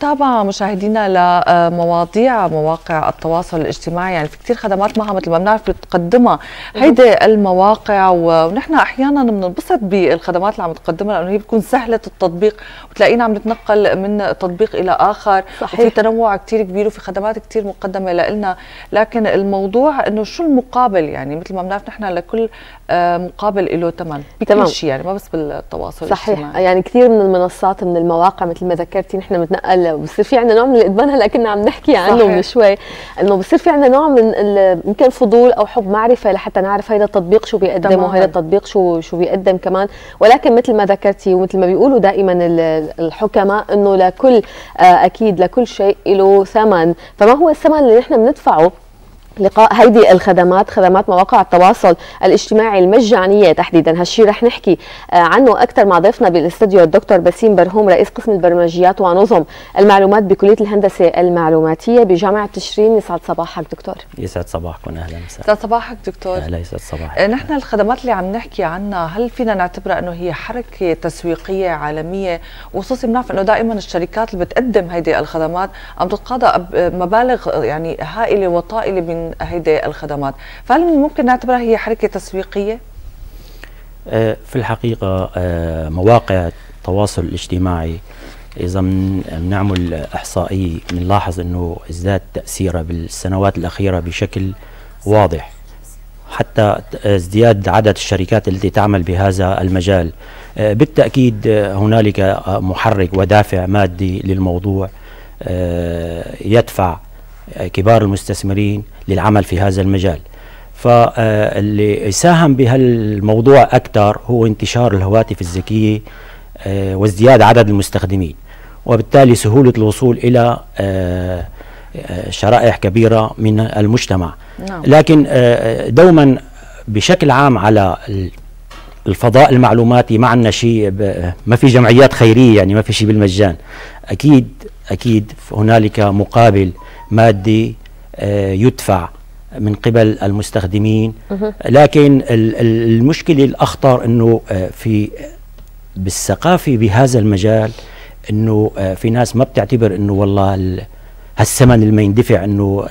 تابع مشاهدينا لمواضيع مواقع التواصل الاجتماعي، يعني في كثير خدمات معها مثل ما بنعرف بتقدمها هيدي المواقع، ونحن احيانا بننبسط بالخدمات اللي عم تقدمها لانه هي بتكون سهله التطبيق وتلاقينا عم نتنقل من تطبيق الى اخر. صحيح. وفي تنوع كثير كبير وفي خدمات كثير مقدمه لنا، لكن الموضوع انه شو المقابل؟ يعني مثل ما بنعرف نحن لكل مقابل له ثمن بكل شيء، يعني ما بس بالتواصل الاجتماعي. صحيح، يعني كثير من المنصات من المواقع مثل ما ذكرتي نحن بنتنقل بصير في عندنا نوع من الادمان. هلا كنا عم نحكي عنه من شوي انه بصير في عندنا نوع من يمكن فضول او حب معرفه لحتى نعرف هيدا التطبيق شو بيقدم وهيدا التطبيق شو بيقدم كمان. ولكن مثل ما ذكرتي ومثل ما بيقولوا دائما الحكماء انه لكل اكيد لكل شيء له ثمن، فما هو الثمن اللي نحن بندفعه لقاء هيدي الخدمات، خدمات مواقع التواصل الاجتماعي المجانيه تحديدا؟ هالشيء رح نحكي عنه اكثر مع ضيفنا بالاستديو الدكتور بسيم برهوم، رئيس قسم البرمجيات ونظم المعلومات بكليه الهندسه المعلوماتيه بجامعه تشرين. يسعد صباحك دكتور. يسعد صباحك واهلا وسهلا. يسعد صباحك دكتور. اهلا. يسعد صباحك. نحن الخدمات اللي عم نحكي عنها هل فينا نعتبرها انه هي حركه تسويقيه عالميه، وخصوصا بنعرف انه دائما الشركات اللي بتقدم هيدي الخدمات عم تتقاضى مبالغ يعني هائله وطائله من هيدي الخدمات، فهل ممكن نعتبرها هي حركة تسويقية؟ في الحقيقة مواقع التواصل الاجتماعي إذا بنعمل إحصائية بنلاحظ إنه ازداد تأثيرها بالسنوات الأخيرة بشكل واضح، حتى ازدياد عدد الشركات التي تعمل بهذا المجال. بالتأكيد هنالك محرك ودافع مادي للموضوع يدفع كبار المستثمرين للعمل في هذا المجال، فاللي يساهم بهالموضوع أكثر هو انتشار الهواتف الذكية وازدياد عدد المستخدمين، وبالتالي سهولة الوصول إلى شرائح كبيرة من المجتمع. لكن دوما بشكل عام على الفضاء المعلوماتي ما عندنا شيء، ما في جمعيات خيرية، يعني ما في شيء بالمجان. أكيد هنالك مقابل مادي يدفع من قبل المستخدمين، لكن المشكلة الأخطر أنه في بالثقافة بهذا المجال أنه في ناس ما بتعتبر أنه والله هالثمن اللي ما يندفع أنه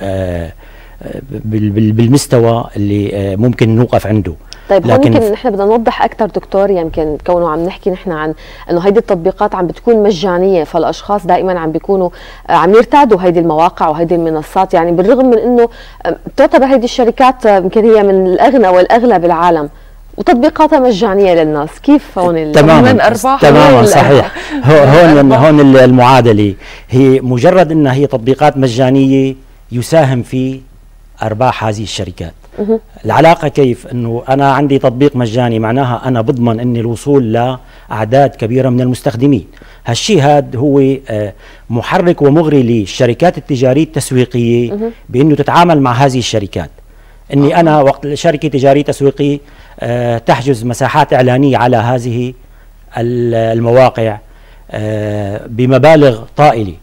بالمستوى اللي ممكن نوقف عنده. طيب ممكن نحن بدنا نوضح اكثر دكتور، يمكن كونه عم نحكي نحن عن انه هيدي التطبيقات عم بتكون مجانيه، فالاشخاص دائما عم بيكونوا عم يرتادوا هيدي المواقع وهيدي المنصات، يعني بالرغم من انه تعتبر هيدي الشركات يمكن هي من الاغنى والاغلى بالعالم وتطبيقاتها مجانيه للناس، كيف هون تماما صحيح. هون المعادله هي مجرد انها هي تطبيقات مجانيه يساهم في ارباح هذه الشركات. العلاقه كيف؟ انه انا عندي تطبيق مجاني معناها انا بضمن اني الوصول لاعداد كبيره من المستخدمين. هالشيء هذا هو محرك ومغري للشركات التجاريه التسويقيه بانه تتعامل مع هذه الشركات. اني انا وقت الشركه تجاريه تسويقيه تحجز مساحات اعلانيه على هذه المواقع بمبالغ طائله.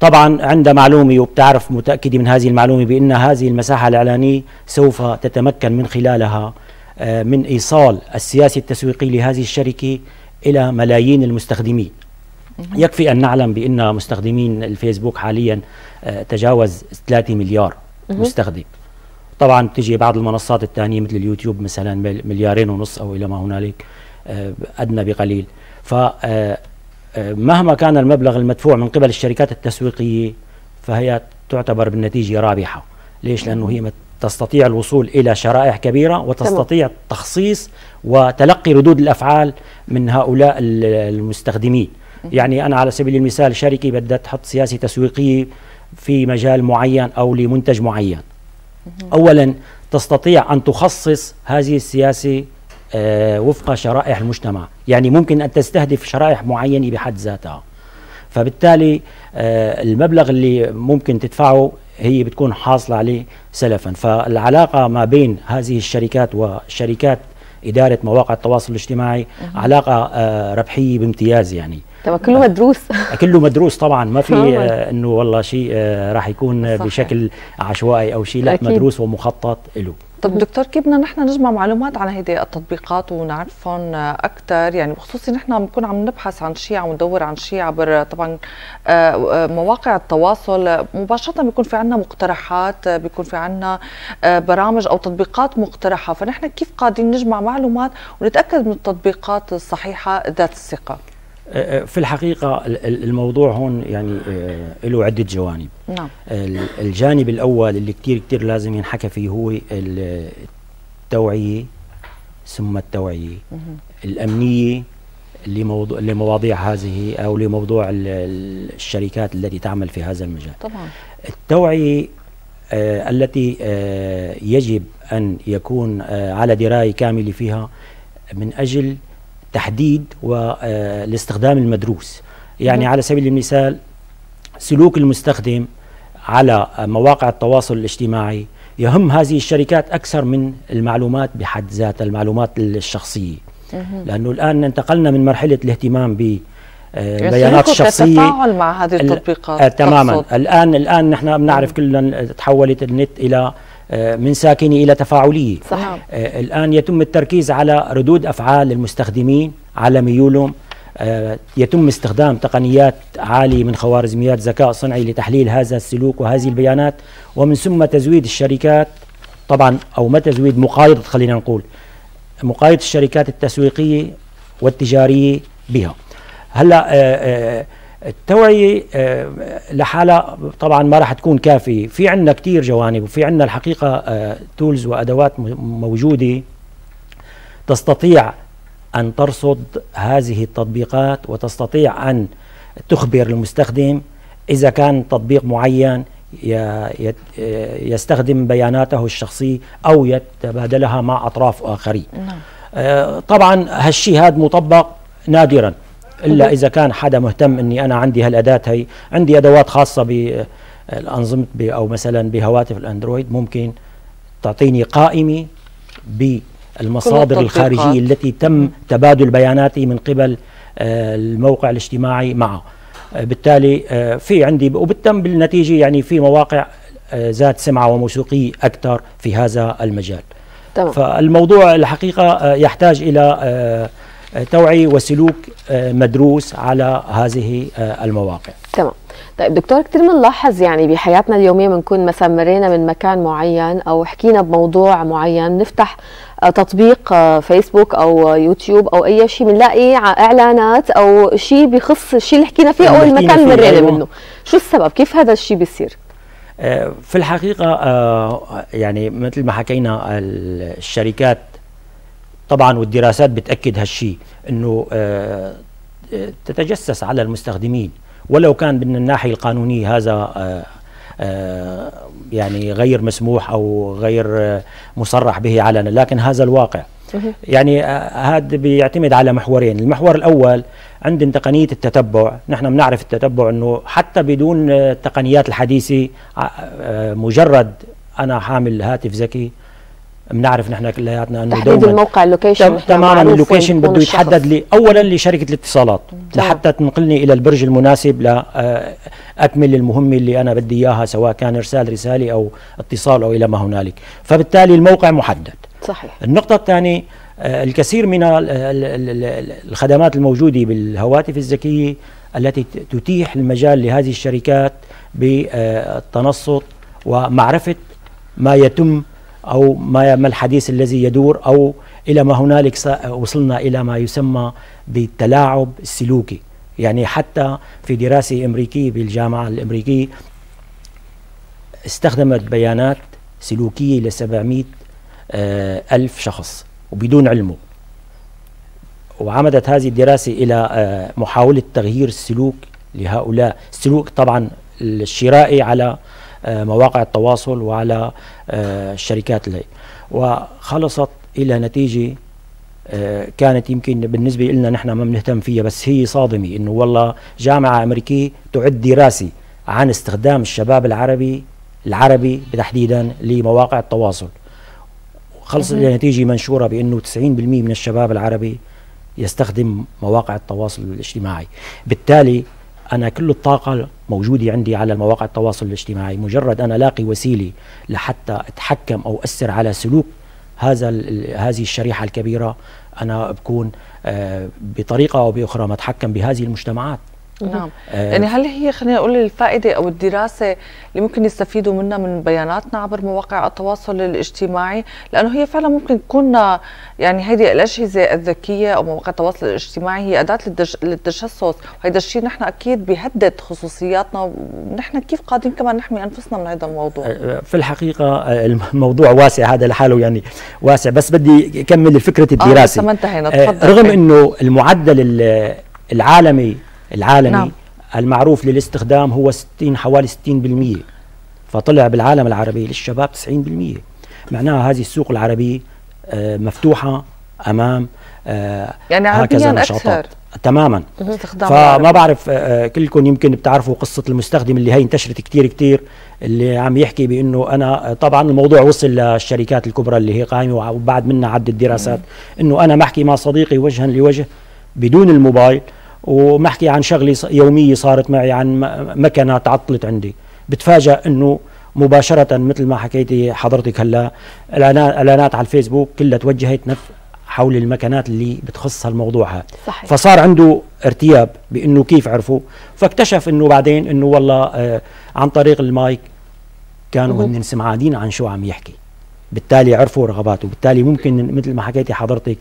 طبعا عندها معلومة وبتعرف متأكدة من هذه المعلومة بأن هذه المساحة الإعلانية سوف تتمكن من خلالها من إيصال السياسة التسويقية لهذه الشركة إلى ملايين المستخدمين. يكفي أن نعلم بأن مستخدمين الفيسبوك حاليا تجاوز 3 مليار مستخدم. طبعا بتجي بعض المنصات الثانية مثل اليوتيوب مثلا 2.5 مليار أو إلى ما هنالك أدنى بقليل. ف مهما كان المبلغ المدفوع من قبل الشركات التسويقية فهي تعتبر بالنتيجة رابحة. ليش؟ لأنه هي تستطيع الوصول إلى شرائح كبيرة وتستطيع تخصيص وتلقي ردود الأفعال من هؤلاء المستخدمين. يعني أنا على سبيل المثال شركة بدها تحط سياسة تسويقية في مجال معين أو لمنتج معين، أولا تستطيع أن تخصص هذه السياسة وفق شرائح المجتمع، يعني ممكن أن تستهدف شرائح معينة بحد ذاتها، فبالتالي المبلغ اللي ممكن تدفعه هي بتكون حاصلة عليه سلفا. فالعلاقة ما بين هذه الشركات وشركات إدارة مواقع التواصل الاجتماعي علاقة ربحية بامتياز. يعني طبعا كله مدروس. كله مدروس طبعا، ما في انه والله شيء راح يكون صح بشكل عشوائي او شيء، لا أكيد. مدروس ومخطط له. طب دكتور، كيف بدنا نحن نجمع معلومات عن هيدي التطبيقات ونعرفهم اكثر؟ يعني بخصوصي نحن بنكون عم نبحث عن شيء، عم ندور عن شيء عبر طبعا مواقع التواصل مباشره، بيكون في عندنا مقترحات، بيكون في عندنا برامج او تطبيقات مقترحه، فنحن كيف قادرين نجمع معلومات ونتاكد من التطبيقات الصحيحه ذات الثقه؟ في الحقيقة الموضوع هون يعني له عدة جوانب. نعم. الجانب الأول اللي كتير كتير لازم ينحكى فيه هو التوعية، ثم التوعية الأمنية لمواضيع هذه أو لموضوع الشركات التي تعمل في هذا المجال. طبعا. التوعية التي يجب أن يكون على دراية كاملة فيها من أجل تحديد والاستخدام المدروس. يعني على سبيل المثال سلوك المستخدم على مواقع التواصل الاجتماعي يهم هذه الشركات أكثر من المعلومات بحد ذاتها، المعلومات الشخصية، لأنه الآن انتقلنا من مرحلة الاهتمام ب البيانات الشخصيه التفاعل مع هذه التطبيقات تماما. تقصد. الان نحن بنعرف كلنا تحولت النت الى من ساكنه الى تفاعليه. صحيح. الان يتم التركيز على ردود افعال المستخدمين على ميولهم، يتم استخدام تقنيات عاليه من خوارزميات ذكاء صنعي لتحليل هذا السلوك وهذه البيانات، ومن ثم تزويد الشركات طبعا، او ما تزويد مقايضه، خلينا نقول مقايضه الشركات التسويقيه والتجاريه بها. هلا التوعيه لحالها طبعا ما راح تكون كافيه، في عندنا كثير جوانب، وفي عندنا الحقيقه تولز وادوات موجوده تستطيع ان ترصد هذه التطبيقات، وتستطيع ان تخبر المستخدم اذا كان تطبيق معين يستخدم بياناته الشخصيه او يتبادلها مع اطراف اخرين. طبعا هالشيء هذا مطبق نادرا، إلا إذا كان حدا مهتم إني أنا عندي هالأداة، هي عندي أدوات خاصة بالأنظمة أو مثلا بهواتف الأندرويد ممكن تعطيني قائمة بالمصادر الخارجية التي تم تبادل بياناتي من قبل الموقع الاجتماعي معه، بالتالي في عندي وبتم بالنتيجة يعني في مواقع ذات سمعة وموثوقية أكثر في هذا المجال. طبعا. فالموضوع الحقيقة يحتاج إلى توعي وسلوك مدروس على هذه المواقع. تمام. طيب دكتور، كثير بنلاحظ يعني بحياتنا اليوميه بنكون مثلا مرينا من مكان معين او حكينا بموضوع معين، نفتح تطبيق فيسبوك او يوتيوب او اي شيء بنلاقي اعلانات او شيء بخص الشيء اللي حكينا فيه او المكان اللي مرينا منه، شو السبب؟ كيف هذا الشيء بيصير؟ في الحقيقه يعني مثل ما حكينا الشركات طبعا والدراسات بتأكد هالشيء، انه تتجسس على المستخدمين، ولو كان من الناحية القانونية هذا يعني غير مسموح او غير مصرح به علنا، لكن هذا الواقع. يعني هذا بيعتمد على محورين، المحور الأول عند تقنية التتبع، نحن بنعرف التتبع انه حتى بدون التقنيات الحديثة، مجرد انا حامل هاتف ذكي بنعرف نحن كلياتنا انه تحديد الموقع، اللوكيشن تماما، اللوكيشن بده يتحدد لي اولا لشركه الاتصالات لحتى تنقلني الى البرج المناسب لاكمل المهمه اللي انا بدي اياها، سواء كان ارسال رساله او اتصال او الى ما هنالك، فبالتالي الموقع محدد. صحيح. النقطه الثانيه، الكثير من الخدمات الموجوده بالهواتف الذكيه التي تتيح المجال لهذه الشركات بالتنصت ومعرفه ما يتم أو ما الحديث الذي يدور، أو إلى ما هنالك وصلنا إلى ما يسمى بالتلاعب السلوكي. يعني حتى في دراسة أمريكية بالجامعة الأمريكية استخدمت بيانات سلوكية ل 700 ألف شخص وبدون علمه، وعمدت هذه الدراسة إلى محاولة تغيير السلوك لهؤلاء، السلوك طبعا الشرائي على مواقع التواصل وعلى الشركات اللي، وخلصت إلى نتيجة كانت يمكن بالنسبة لنا نحن ما بنهتم فيها، بس هي صادمة، إنه والله جامعة أمريكية تعد دراسة عن استخدام الشباب العربي تحديدا لمواقع التواصل، خلصت إلى نتيجة منشورة بأنه 90% من الشباب العربي يستخدم مواقع التواصل الاجتماعي. بالتالي أنا كل الطاقة موجودة عندي على مواقع التواصل الاجتماعي، مجرد أنا لاقي وسيلة لحتى أتحكم أو أثر على سلوك هذه الشريحة الكبيرة، أنا بكون بطريقة أو بأخرى متحكم بهذه المجتمعات. نعم. يعني هل هي، خلينا نقول، الفائدة أو الدراسة اللي ممكن يستفيدوا منها من بياناتنا عبر مواقع التواصل الاجتماعي، لأنه هي فعلا ممكن تكون، يعني هذه الأجهزة الذكية أو مواقع التواصل الاجتماعي هي أداة للتجسس، وهذا الشيء نحن أكيد بيهدد خصوصياتنا، ونحن كيف قادرين كمان نحمي أنفسنا من هذا الموضوع؟ في الحقيقة الموضوع واسع هذا لحاله، يعني واسع، بس بدي أكمل فكرة الدراسة. لسه ما انتهينا، تفضل. رغم أنه المعدل العالمي نعم. المعروف للاستخدام هو حوالي 60%، فطلع بالعالم العربي للشباب 90%، معناها هذه السوق العربية مفتوحة امام يعني هكذا نشاطات تماما. فما بعرف كلكم يمكن بتعرفوا قصة المستخدم اللي هي انتشرت كتير اللي عم يحكي بانه انا، طبعا الموضوع وصل للشركات الكبرى اللي هي قائمة وبعد منها عدة دراسات، انه انا بحكي مع صديقي وجها لوجه بدون الموبايل، ومحكي عن شغلة يومية صارت معي، عن مكنة تعطلت عندي، بتفاجأ انه مباشرة مثل ما حكيتي حضرتك هلا اعلانات على الفيسبوك كلها توجهت حول المكنات اللي بتخص هالموضوع هذا. فصار عنده ارتياب بانه كيف عرفوا، فاكتشف انه بعدين انه والله عن طريق المايك كانوا هن سمعانين عن شو عم يحكي، بالتالي عرفوا رغباته. بالتالي ممكن مثل ما حكيتي حضرتك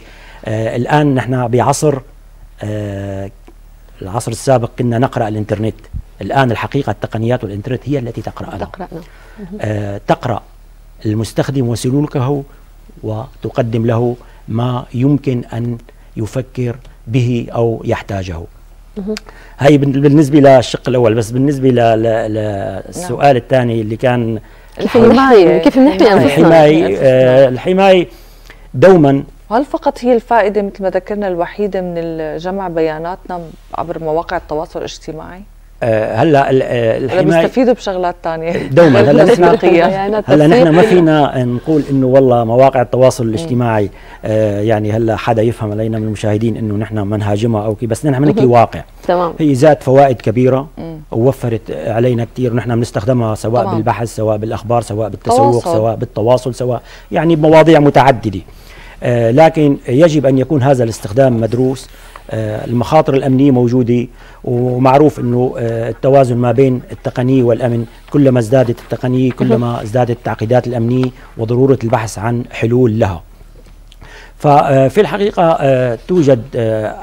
الان نحن بعصر، العصر السابق كنا نقرأ الإنترنت، الآن الحقيقة التقنيات والإنترنت هي التي تقرأنا. تقرأ المستخدم وسلوكه وتقدم له ما يمكن أن يفكر به أو يحتاجه. هاي بالنسبة للشق الأول، بس بالنسبة للسؤال الثاني اللي كان كيف نحمي أنفسنا؟ الحماية دوما، وهل فقط هي الفائدة مثل ما ذكرنا الوحيدة من جمع بياناتنا عبر مواقع التواصل الاجتماعي؟ هلا الحماية بيستفيدوا بشغلات ثانية دوما. هلا نحن ما فينا نقول انه والله مواقع التواصل الاجتماعي يعني هلا حدا يفهم علينا من المشاهدين انه نحن منهاجمها او كي، بس نحن بنحكي واقع. تمام. هي ذات فوائد كبيرة ووفرت علينا كثير، ونحن بنستخدمها سواء بالبحث، سواء بالاخبار، سواء بالتسوق، سواء بالتواصل، سواء يعني بمواضيع متعددة. لكن يجب أن يكون هذا الاستخدام مدروس. المخاطر الأمنية موجودة، ومعروف أنه التوازن ما بين التقنية والأمن، كلما ازدادت التقنية كلما ازدادت التعقيدات الأمنية وضرورة البحث عن حلول لها. ففي الحقيقة توجد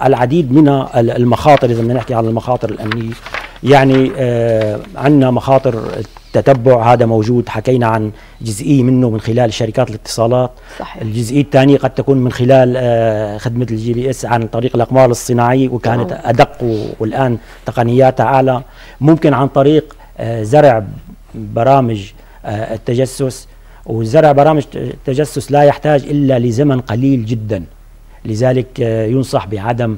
العديد من المخاطر، إذا بدنا نحكي عن المخاطر الأمنية، يعني عندنا مخاطر التتبع، هذا موجود، حكينا عن جزئية منه من خلال شركات الاتصالات. صحيح. الجزئية الثانية قد تكون من خلال خدمة الGPS عن طريق الأقمار الصناعية، وكانت أدق والآن تقنياتها أعلى. ممكن عن طريق زرع برامج التجسس، وزرع برامج التجسس لا يحتاج إلا لزمن قليل جدا، لذلك ينصح بعدم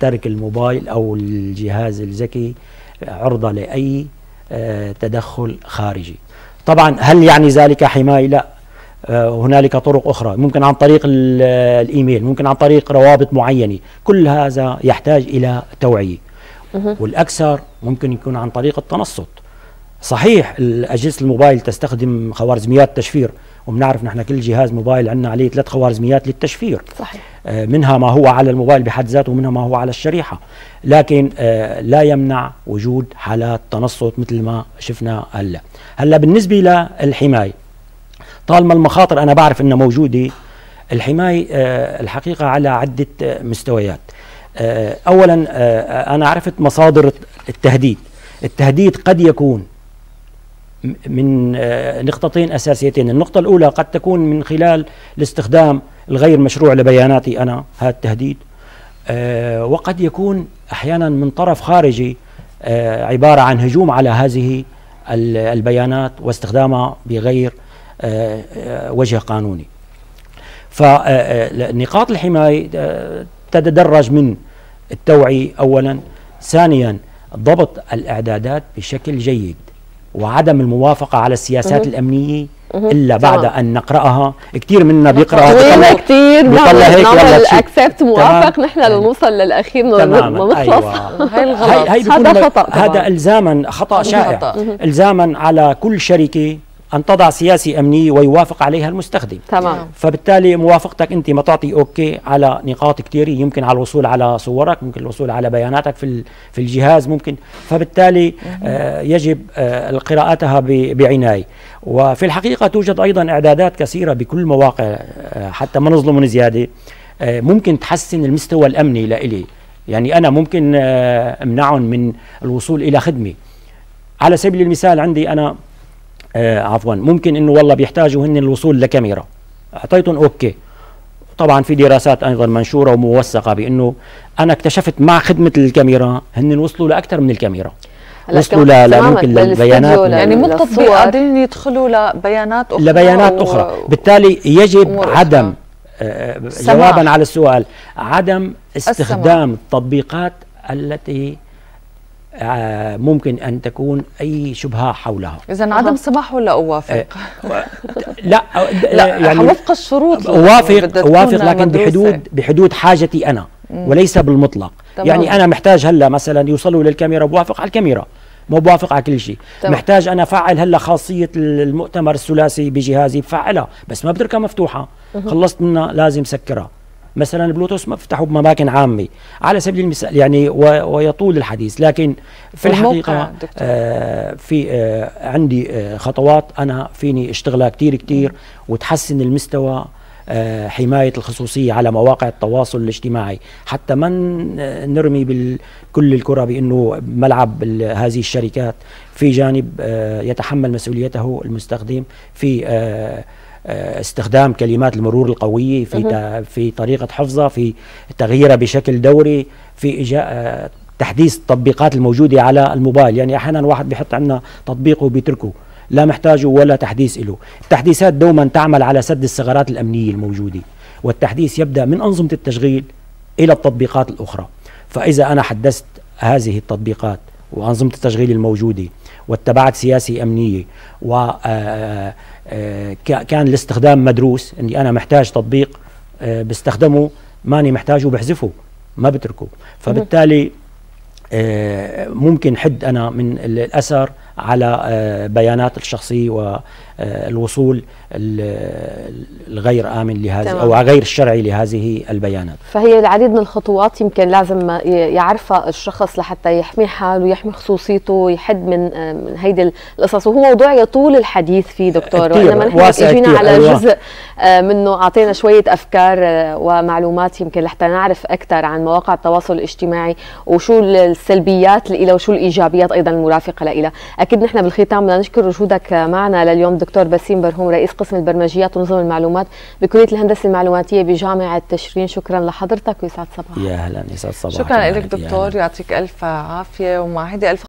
ترك الموبايل أو الجهاز الذكي عرضة لأي تدخل خارجي. طبعا هل يعني ذلك حماية؟ لا، هنالك طرق أخرى، ممكن عن طريق الإيميل، ممكن عن طريق روابط معينة، كل هذا يحتاج إلى توعية. والأكثر ممكن يكون عن طريق التنصت. صحيح أجهزة الموبايل تستخدم خوارزميات تشفير، وبنعرف نحن كل جهاز موبايل عندنا عليه 3 خوارزميات للتشفير. صحيح. منها ما هو على الموبايل بحد ذاته، ومنها ما هو على الشريحة، لكن لا يمنع وجود حالات تنصت مثل ما شفنا هلا. بالنسبة للحماية، طالما المخاطر أنا بعرف أنها موجودة، الحماية الحقيقة على عدة مستويات. أولا أنا عرفت مصادر التهديد. التهديد قد يكون من نقطتين أساسيتين. النقطة الأولى قد تكون من خلال الاستخدام الغير مشروع لبياناتي أنا، هذا التهديد، وقد يكون أحيانا من طرف خارجي عبارة عن هجوم على هذه البيانات واستخدامها بغير وجه قانوني. فنقاط الحماية تتدرج من التوعية أولا، ثانيا ضبط الإعدادات بشكل جيد، وعدم الموافقة على السياسات الأمنية الا بعد ان نقراها. كثير منا بيقراها بيطلع هيك يلا الاكسبت موافق، نحن لنوصل للاخير ما بنخلص. هاي هذا خطا طبعاً. هذا الزاما خطا شائع، الزاما على كل شركه ان تضع سياسه امنيه ويوافق عليها المستخدم. تمام. فبالتالي موافقتك انت ما تعطي اوكي على نقاط كثيره، يمكن على الوصول على صورك، ممكن الوصول على بياناتك في الجهاز، ممكن. فبالتالي يجب قراءتها بعنايه. وفي الحقيقه توجد ايضا اعدادات كثيره بكل مواقع، حتى ما نظلم زياده، ممكن تحسن المستوى الامني لإلي. يعني انا ممكن امنعهم من الوصول الى خدمه. على سبيل المثال عندي انا عفوا، ممكن انه والله بيحتاجوا هن الوصول لكاميرا، اعطيتهم اوكي. طبعا في دراسات ايضا منشوره وموثقه بانه انا اكتشفت مع خدمه الكاميرا هن وصلوا لاكثر من الكاميرا، وصلوا ممكن للبيانات، يعني ممكن التطبيقات يدخلوا لبيانات اخرى بالتالي يجب عدم جوابا على السؤال، عدم استخدام التطبيقات التي ممكن أن تكون أي شبهة حولها. إذا عدم سماح ولا أوافق؟ لا يعني وفق الشروط. أوافق لكن بحدود حاجتي أنا وليس بالمطلق. يعني أنا محتاج هلا مثلا يوصلوا للكاميرا، بوافق على الكاميرا، مو بوافق على كل شيء. محتاج أنا أفعل هلا خاصية المؤتمر الثلاثي بجهازي، بفعلها بس ما بتركها مفتوحة، خلصت منها لازم سكرها. مثلا البلوتوث ما بفتحوا بأماكن عامة على سبيل المثال، يعني ويطول الحديث. لكن في الحقيقة عندي خطوات أنا فيني اشتغلها كتير وتحسن المستوى، حماية الخصوصية على مواقع التواصل الاجتماعي، حتى ما نرمي كل الكرة بأنه ملعب هذه الشركات. في جانب يتحمل مسؤوليته المستخدم في استخدام كلمات المرور القوية، في طريقة حفظها، في تغييرها بشكل دوري، في تحديث التطبيقات الموجودة على الموبايل. يعني أحيانا واحد بيحط عندنا تطبيقه وبيتركه، لا محتاجه ولا تحديث له. التحديثات دوما تعمل على سد الثغرات الأمنية الموجودة، والتحديث يبدأ من أنظمة التشغيل إلى التطبيقات الأخرى. فإذا أنا حدثت هذه التطبيقات وأنظمة التشغيل الموجودة واتبعت سياسة أمنية، و كان الاستخدام مدروس، اني انا محتاج تطبيق بستخدمه، ماني محتاجه بحذفه، ما بتركه. فبالتالي ممكن حد انا من الاثر على بيانات الشخصيه والوصول الغير امن لهذه او غير الشرعي لهذه البيانات. فهي العديد من الخطوات يمكن لازم يعرفها الشخص لحتى يحمي حاله ويحمي خصوصيته ويحد من هيدي القصص، وهو موضوع يطول الحديث فيه دكتور، وانما نحن اجينا على جزء منه، اعطينا شويه افكار ومعلومات يمكن لحتى نعرف اكثر عن مواقع التواصل الاجتماعي وشو السلبيات اللي إلها وشو الايجابيات ايضا المرافقه لها. اكيد نحن بالختام بدنا نشكر وجودك معنا لليوم دكتور بسيم برهوم، رئيس قسم البرمجيات ونظم المعلومات بكليه الهندسه المعلوماتيه بجامعه تشرين. شكرا لحضرتك ويسعد صباحك. يا اهلا، يسعد صباحك. شكرا لك دكتور، يعطيك الف عافيه. ومع هيدي الف